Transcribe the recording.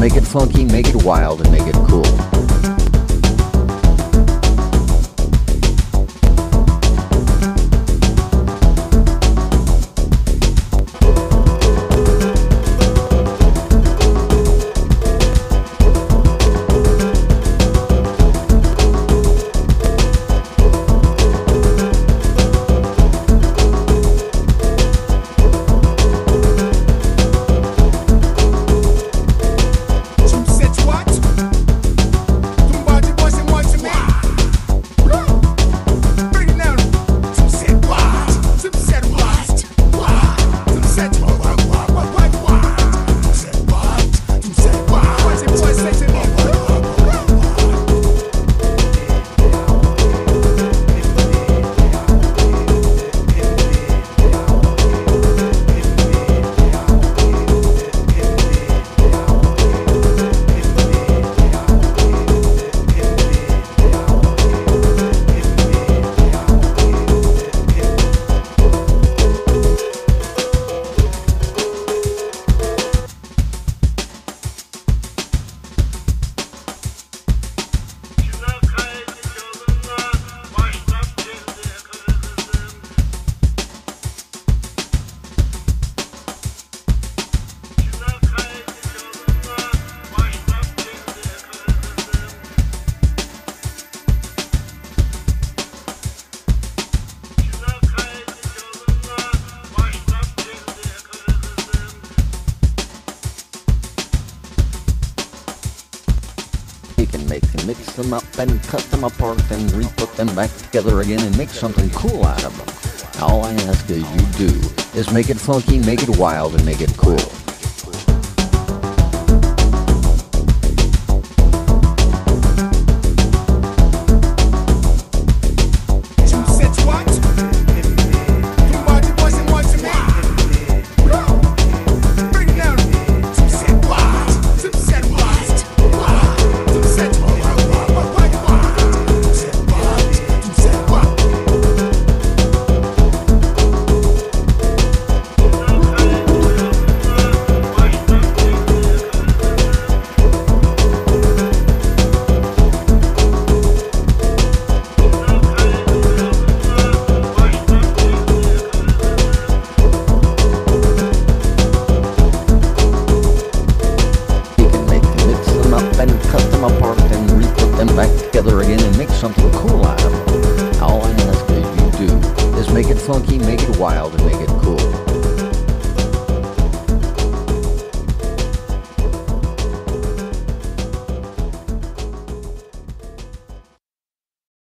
Make it funky, make it wild, and make it cool. Mix them up and cut them apart and re-put them back together again and make something cool out of them. All I ask is you do is make it funky, make it wild, and make it cool. Something cool out of them. All I ask is you do is make it funky, make it wild, and make it cool.